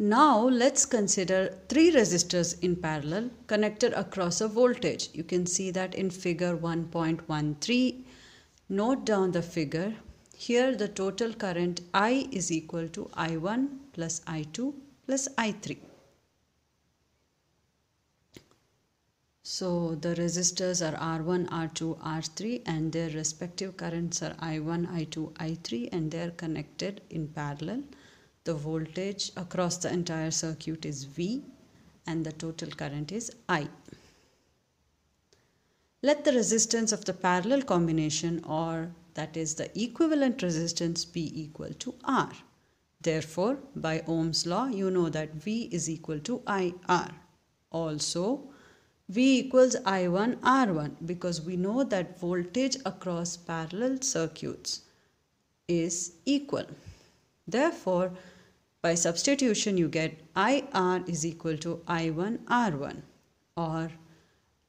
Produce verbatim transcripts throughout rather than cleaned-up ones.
Now let's consider three resistors in parallel connected across a voltage. You can see that in figure one point one three. Note down the figure. Here the total current I is equal to I one plus I two plus I three. So the resistors are R one, R two, R three, and their respective currents are I one, I two, I three, and they are connected in parallel. The voltage across the entire circuit is V and the total current is I. Let the resistance of the parallel combination, or that is the equivalent resistance, be equal to R. Therefore, by Ohm's law, you know that V is equal to I R. Also, V equals I one, R one, because we know that voltage across parallel circuits is equal. Therefore, by substitution, you get I R is equal to I one, R one. Or,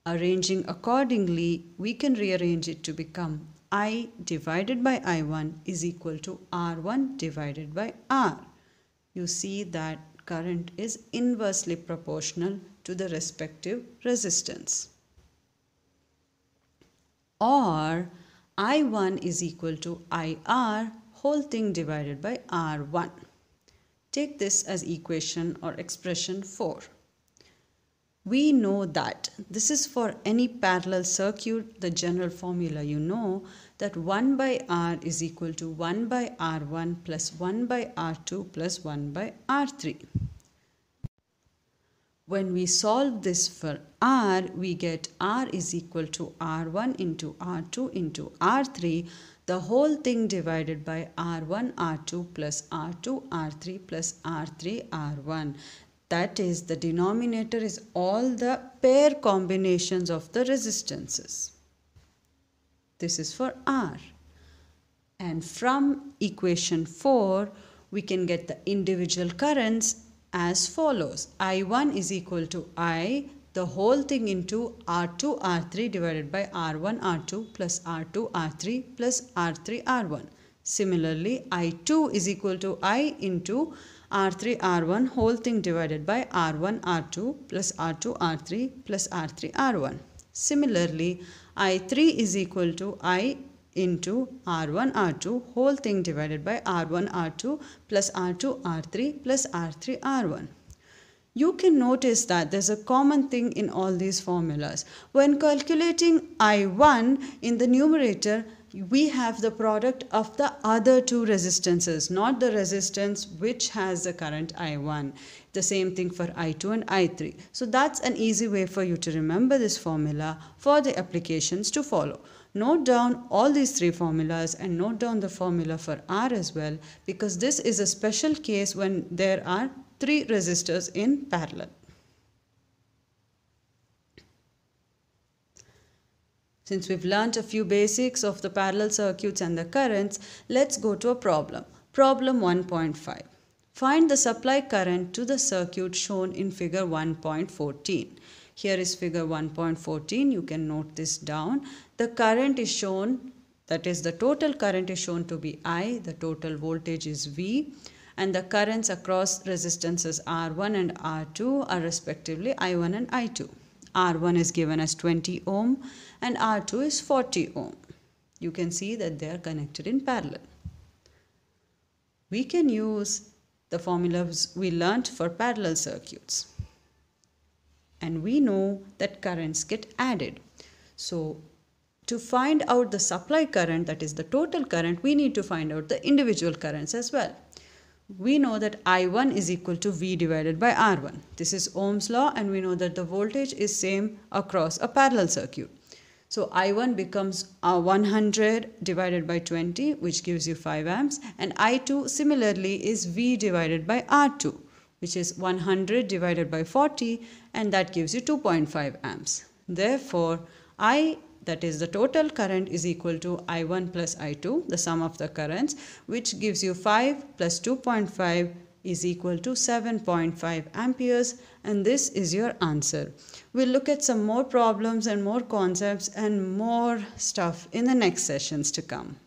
arranging accordingly, we can rearrange it to become I divided by I one is equal to R one divided by R. You see that current is inversely proportional to the respective resistance. Or, I one is equal to I R whole thing divided by R one. Take this as equation or expression four. We know that this is for any parallel circuit. The general formula, you know that one by R is equal to one by R one plus one by R two plus one by R three. When we solve this for R, we get R is equal to R one into R two into R three, the whole thing divided by R one, R two plus R two, R three plus R three, R one. That is, the denominator is all the pair combinations of the resistances. This is for R. And from equation four, we can get the individual currents as follows. I one is equal to I, the whole thing into R two, R three divided by R one, R two plus R two, R three plus R three, R one. Similarly, I two is equal to I into R three, R one whole thing divided by R one, R two plus R two, R three plus R three, R one. Similarly, I three is equal to I into R one, R two whole thing divided by R one, R two plus R two, R three plus R three, R one. You can notice that there's a common thing in all these formulas. When calculating I one in the numerator, we have the product of the other two resistances, not the resistance which has the current I one. The same thing for I two and I three. So that's an easy way for you to remember this formula for the applications to follow. Note down all these three formulas and note down the formula for R as well, because this is a special case when there are three resistors in parallel. Since we've learnt a few basics of the parallel circuits and the currents, let's go to a problem. Problem one point five. Find the supply current to the circuit shown in figure one point fourteen. Here is figure one point fourteen. You can note this down. The current is shown, that is, the total current is shown to be I, the total voltage is V, and the currents across resistances R one and R two are respectively I one and I two. R one is given as twenty ohm and R two is forty ohm. You can see that they are connected in parallel. We can use the formulas we learnt for parallel circuits. And we know that currents get added. So to find out the supply current, that is the total current, we need to find out the individual currents as well. We know that I one is equal to V divided by R one. This is Ohm's law, and we know that the voltage is same across a parallel circuit. So I one becomes one hundred divided by twenty, which gives you five amps. And I two similarly is V divided by R two, which is one hundred divided by forty, and that gives you two point five amps. Therefore, I, that is the total current, is equal to I one plus I two, the sum of the currents, which gives you five plus two point five is equal to seven point five amperes, and this is your answer. We'll look at some more problems and more concepts and more stuff in the next sessions to come.